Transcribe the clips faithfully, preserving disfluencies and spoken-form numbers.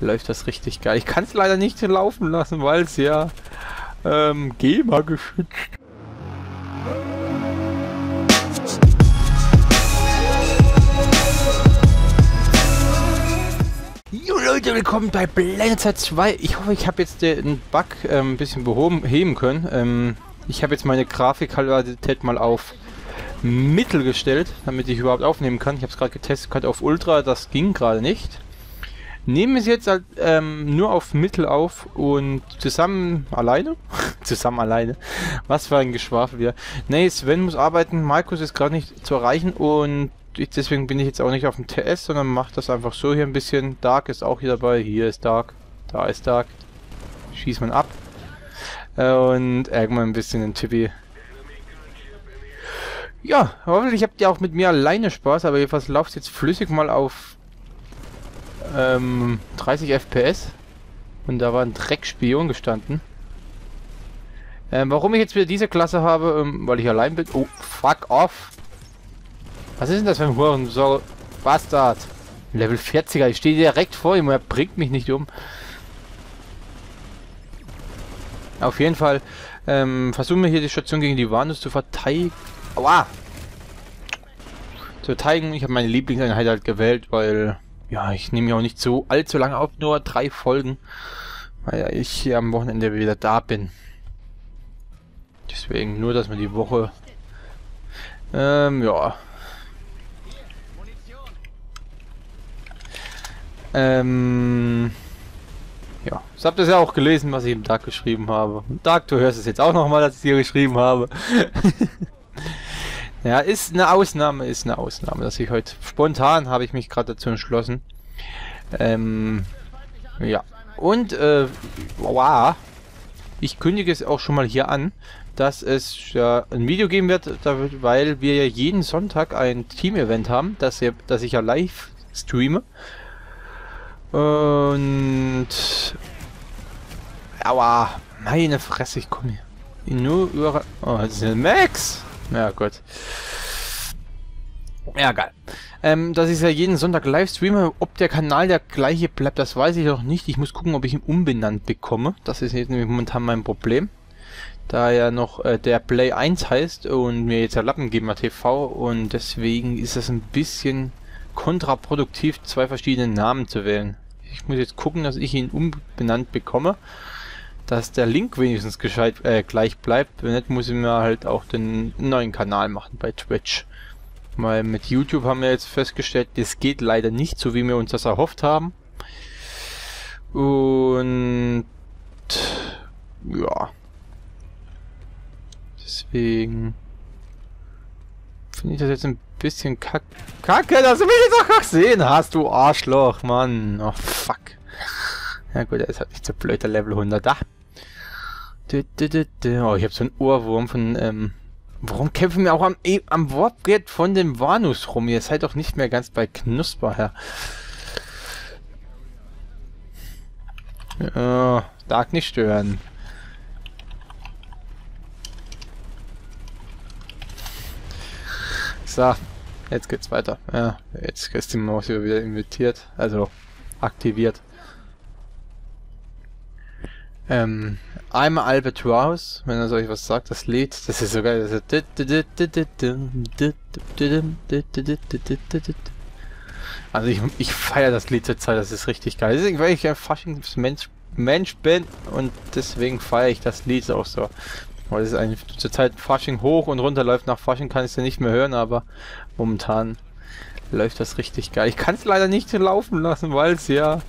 läuft das richtig geil. Ich kann es leider nicht laufen lassen, weil es ja ähm, GEMA geschützt ist. Jo Leute, willkommen bei Planetside zwei. Ich hoffe, ich habe jetzt den Bug ähm, ein bisschen behoben, heben können. Ähm, ich habe jetzt meine Grafikqualität mal auf Mittel gestellt, damit ich überhaupt aufnehmen kann. Ich habe es gerade getestet, gerade auf Ultra, das ging gerade nicht. Nehmen es jetzt halt, ähm, nur auf Mittel auf und zusammen alleine? zusammen alleine. Was für ein Geschwafel wieder. Nee, Sven muss arbeiten, Markus ist gerade nicht zu erreichen und ich, deswegen bin ich jetzt auch nicht auf dem T S, sondern mache das einfach so hier ein bisschen. Dark ist auch hier dabei. Hier ist Dark. Da ist Dark. Schießt man ab. Äh, und irgendwann ein bisschen in Tibi. Ja, hoffentlich habt ihr auch mit mir alleine Spaß, aber jedenfalls läuft es jetzt flüssig mal auf dreißig F P S und da war ein Dreckspion gestanden. Ähm, warum ich jetzt wieder diese Klasse habe, ähm, weil ich allein bin. Oh, fuck off! Was ist denn das für ein Hurensohn? Bastard! Level vierziger, ich stehe direkt vor ihm, er bringt mich nicht um. Auf jeden Fall ähm, versuchen wir hier die Station gegen die Warnus zu verteidigen. Aua! Zu verteidigen. Ich habe meine Lieblingseinheit halt gewählt, weil... Ja, ich nehme ja auch nicht so allzu lange auf, nur drei Folgen, weil ich hier am Wochenende wieder da bin. Deswegen nur, dass man die Woche... Ähm, ja. Ähm... Ja, das habt ihr ja auch gelesen, was ich im Tag geschrieben habe. Tag, du hörst es jetzt auch nochmal, dass ich dir geschrieben habe. Ja, ist eine Ausnahme, ist eine Ausnahme, dass ich heute... Spontan habe ich mich gerade dazu entschlossen. Ähm, ja. Und, äh, wow. Ich kündige es auch schon mal hier an, dass es ja ein Video geben wird, weil wir ja jeden Sonntag ein Team-Event haben, dass ich ja live streame. Und... Aua, meine Fresse, ich komme hier. Nur über... Oh, das ist ein Max! Ja, gut. Ja, geil. Ähm, dass ich ja jeden Sonntag live streame, ob der Kanal der gleiche bleibt, das weiß ich noch nicht. Ich muss gucken, ob ich ihn umbenannt bekomme. Das ist jetzt nämlich momentan mein Problem. Da ja noch äh, der Play eins heißt und mir jetzt der LappenGamerTV und deswegen ist das ein bisschen kontraproduktiv, zwei verschiedene Namen zu wählen. Ich muss jetzt gucken, dass ich ihn umbenannt bekomme. Dass der Link wenigstens gescheit, äh, gleich bleibt. Wenn nicht, muss ich mir halt auch den neuen Kanal machen bei Twitch. Weil mit YouTube haben wir jetzt festgestellt, das geht leider nicht, so wie wir uns das erhofft haben. Und... Ja. Deswegen... Finde ich das jetzt ein bisschen kack... Kacke, dass du mich jetzt auch gesehen hast, du Arschloch, Mann. Oh, fuck. Ja gut, er ist halt nicht so blöd, der Level hundert. Ah. Du, du, du, du. Oh, ich habe so einen Ohrwurm von, ähm... Warum kämpfen wir auch am, e am Wortbrett von dem Warnus rum? Ihr seid doch nicht mehr ganz bei Knusper, Herr. Ja, Dark nicht stören. So, jetzt geht's weiter. Ja, jetzt ist die Maus wieder invitiert, also aktiviert. Ähm, I'm Albert Rouse, wenn er euch was sagt, das Lied, das ist so geil, das ist... Also ich, ich feiere das Lied zur Zeit, das ist richtig geil. Deswegen, weil ich ein Faschings-Mensch Mensch bin und deswegen feiere ich das Lied auch so. Weil es eigentlich zur Zeit Fasching hoch und runter läuft, nach Fasching kann ich es ja nicht mehr hören, aber momentan läuft das richtig geil. Ich kann es leider nicht laufen lassen, weil es ja...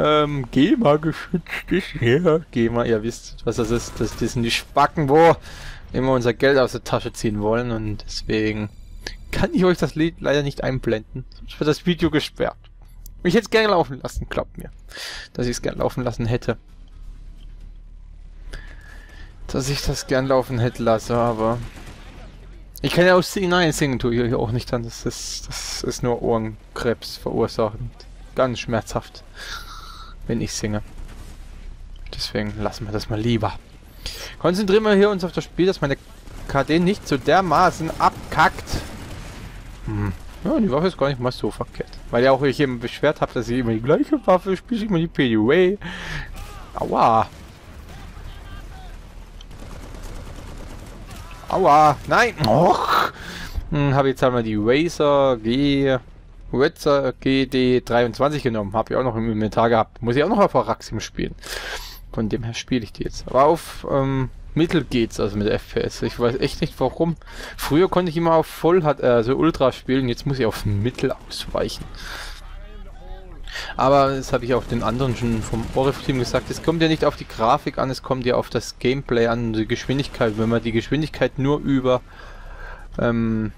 Ähm, GEMA geschützt ist. Ja, GEMA, ihr wisst, was das ist. Das, das sind die Spacken, wo immer unser Geld aus der Tasche ziehen wollen. Und deswegen kann ich euch das Lied leider nicht einblenden. Sonst wird das Video gesperrt. Ich hätte es gerne laufen lassen, glaubt mir. Dass ich es gerne laufen lassen hätte. Dass ich das gern laufen hätte lassen, aber... Ich kann ja auch singen, nein, singen tue ich euch auch nicht an. Das ist, das ist nur Ohrenkrebs verursachend. Ganz schmerzhaft. Wenn ich singe. Deswegen lassen wir das mal lieber. Konzentrieren wir hier uns auf das Spiel, dass meine K D nicht so dermaßen abkackt. Hm. Ja, die Waffe ist gar nicht mal so verkehrt. Weil ja auch ich eben beschwert habe, dass ich immer die gleiche Waffe spiele, ich immer die P D W. Aua. Aua. Nein. Och. Hm, habe jetzt einmal die Razer G... Razer G D dreiundzwanzig genommen. Habe ich auch noch im Inventar gehabt. Muss ich auch noch auf Araxim spielen. Von dem her spiele ich die jetzt. Aber auf ähm, Mittel geht's also mit F P S. Ich weiß echt nicht warum. Früher konnte ich immer auf Voll, hat also Ultra spielen. Jetzt muss ich auf Mittel ausweichen. Aber das habe ich auch den anderen schon vom Orif-Team gesagt. Es kommt ja nicht auf die Grafik an, es kommt ja auf das Gameplay an, die Geschwindigkeit. Wenn man die Geschwindigkeit nur über ähm,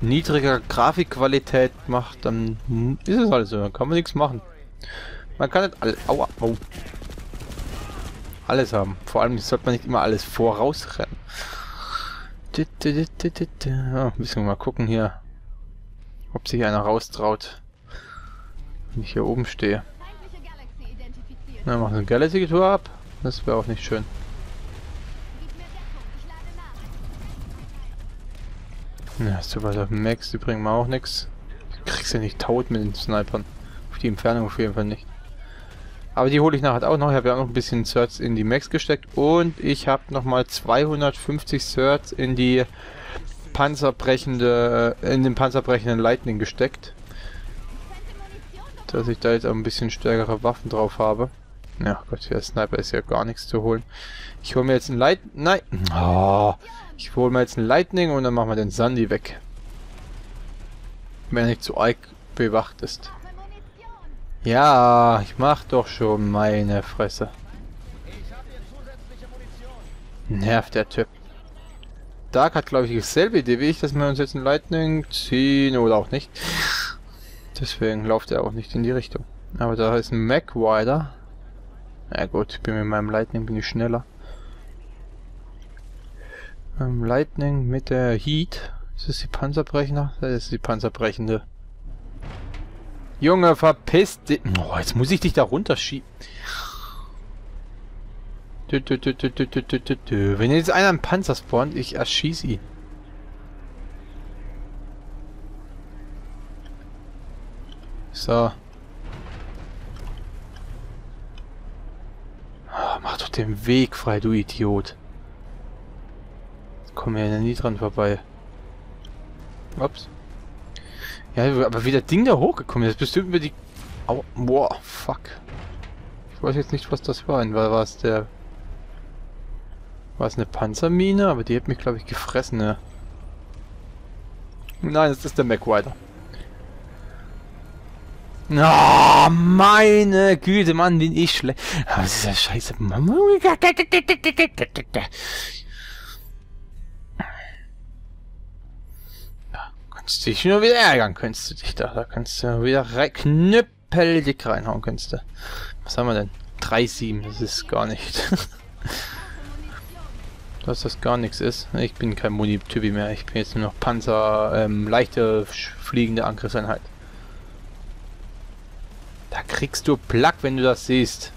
niedriger Grafikqualität macht, dann ist es halt so. Dann kann man nichts machen. Man kann nicht alle, aua, au, alles haben. Vor allem sollte man nicht immer alles vorausrennen. Ja, müssen wir mal gucken hier, ob sich einer raustraut. Wenn ich hier oben stehe. Na, machen wir eine Galaxy-Tour ab. Das wäre auch nicht schön. Ja, super, der Max, die bringen mir auch nichts. Du kriegst ja nicht tot mit den Snipern. Auf die Entfernung auf jeden Fall nicht. Aber die hole ich nachher auch noch. Ich habe ja auch noch ein bisschen Certs in die Max gesteckt. Und ich habe nochmal zweihundertfünfzig Certs in die panzerbrechende, in den panzerbrechenden Lightning gesteckt. Dass ich da jetzt auch ein bisschen stärkere Waffen drauf habe. Ja, Gott, für der Sniper ist ja gar nichts zu holen. Ich hole mir jetzt ein Light... Nein! Oh, ich hole mir jetzt ein Lightning und dann machen wir den Sandy weg. Wenn er nicht zu arg bewacht ist. Ja, ich mach doch schon, meine Fresse. Nervt der Typ. Dark hat, glaube ich, dasselbe Idee wie ich, dass wir uns jetzt ein Lightning ziehen oder auch nicht. Deswegen läuft er auch nicht in die Richtung. Aber da ist ein Magwider. Na gut, ich bin mit meinem Lightning bin ich schneller. Ähm, Lightning mit der Heat. Ist das die Panzerbrechner? Das ist die Panzerbrechende. Junge, verpiss dich. Oh, jetzt muss ich dich da runterschieben. Wenn jetzt einer einen Panzer spawnt, ich erschieße ihn. So. Oh, mach doch den Weg frei, du Idiot. Komm ja nie dran vorbei. Ups. Ja, aber wie das Ding da hochgekommen ist, bestimmt über die... Au, boah, fuck. Ich weiß jetzt nicht, was das war. Weil war es der... War es eine Panzermine? Aber die hat mich, glaube ich, gefressen, ne? Nein, das ist der Magwider. Na, oh, meine Güte, Mann, bin ich schlecht. Aber das ist ja scheiße. Da kannst du dich nur wieder ärgern, kannst du dich da. Da kannst du wieder rein, knüppeldick reinhauen, kannst du. Was haben wir denn? drei Komma sieben, das ist gar nicht. Dass das gar nichts ist. Ich bin kein Muni-Typi mehr. Ich bin jetzt nur noch Panzer, ähm, leichte, fliegende Angriffseinheit. Da kriegst du Plack, wenn du das siehst.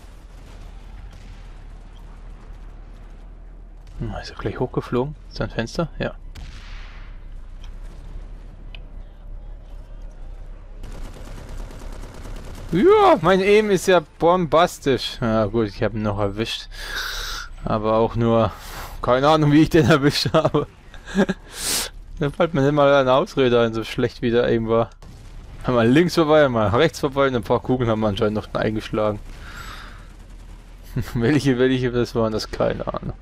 Hm, ist er gleich hochgeflogen? Ist da ein Fenster? Ja. Ja, mein Aim ist ja bombastisch. Na gut, ich habe ihn noch erwischt. Aber auch nur... Keine Ahnung, wie ich den erwischt habe. Da fällt mir immer eine Ausrede ein, so schlecht wie der Aim war. Einmal links vorbei, einmal rechts vorbei und ein paar Kugeln haben wir anscheinend noch eingeschlagen. welche, welche das waren, das keine Ahnung.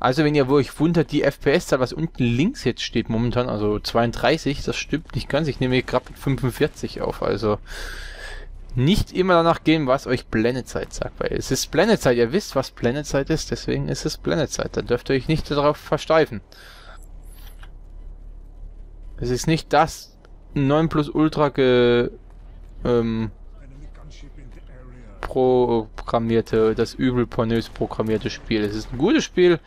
Also wenn ihr wo ich wundert, die F P S-Zahl, was unten links jetzt steht momentan, also zweiunddreißig, das stimmt nicht ganz. Ich nehme hier gerade mit fünfundvierzig auf, also nicht immer danach gehen, was euch Planetside sagt, weil es ist Planetside, ihr wisst, was Planetside ist, deswegen ist es Planetside, da dürft ihr euch nicht darauf versteifen. Es ist nicht das neun Plus Ultra ge, ähm, programmierte, das übel pornös programmierte Spiel. Es ist ein gutes Spiel,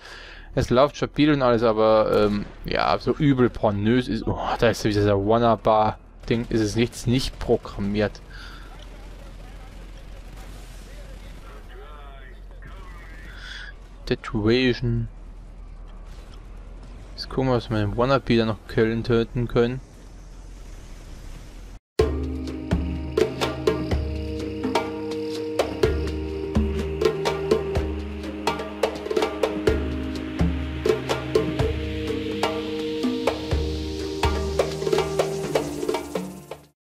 es läuft stabil und alles, aber ähm, ja, so übel pornös ist. Oh, da ist wieder dieser Wannabar-Ding, ist es nichts nicht programmiert. Situation. Jetzt gucken wir, was wir mit dem Wannabe dann noch Köln töten können.